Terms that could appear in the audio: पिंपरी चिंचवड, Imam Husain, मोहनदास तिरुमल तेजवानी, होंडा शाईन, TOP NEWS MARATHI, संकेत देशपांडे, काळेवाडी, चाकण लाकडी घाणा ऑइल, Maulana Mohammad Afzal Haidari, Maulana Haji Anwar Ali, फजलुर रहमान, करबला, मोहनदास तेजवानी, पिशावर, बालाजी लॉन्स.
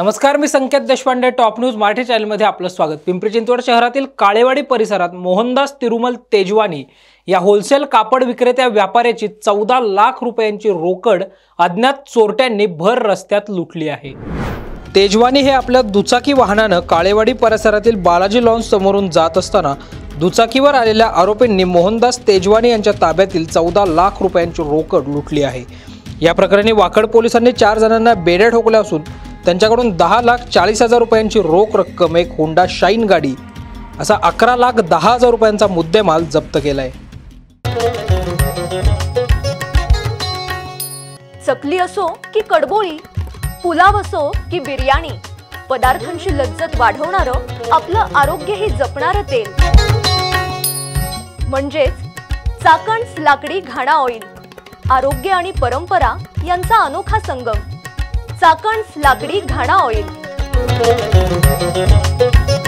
नमस्कार, मी संकेत देशपांडे, top news Marathi चॅनलमध्ये आपलं स्वागत। पिंपरी चिंचवड शहरातील काळेवाडी परिसरात मोहनदास तिरुमल तेजवानी या होलसेल कापड विक्रेत्या व्यापाऱ्याची 14 लाख रुपयांची रोकड अज्ञात चोरट्यांनी भर रस्त्यात लुटली आहे। तेजवानी हे आपल्या दुचाकी वाहनाने काळेवाडी परिसरातील बालाजी लॉन्स समोरून जात असताना दुचाकीवर आलेल्या आरोपींनी मोहनदास तेजवानी यांच्या ताब्यातील 14 लाख रुपयांची रोकड लुटली आहे। या प्रकरणी वाकड पोलिसांनी 4 जणांना बेड्या ठोकल्या असून त्यांच्याकडून 10,40,000 रुपयांची रोख रक्कम, एक होंडा शाईन गाडी असा 11,10,000 रुपयांचा मुद्देमाल जप्त केलाय। चकली असो की कडबोळी, पुलाव असो की बिर्याणी, पदार्थांची लज्जत वाढवणारं, आपलं आरोग्यही जपणारं तेल म्हणजेच चाकणस लाकडी घाणा ऑइल। आरोग्य आणि परंपरा यांचा अनोखा संगम, चाकणस लाकडी घाणा ऑइल।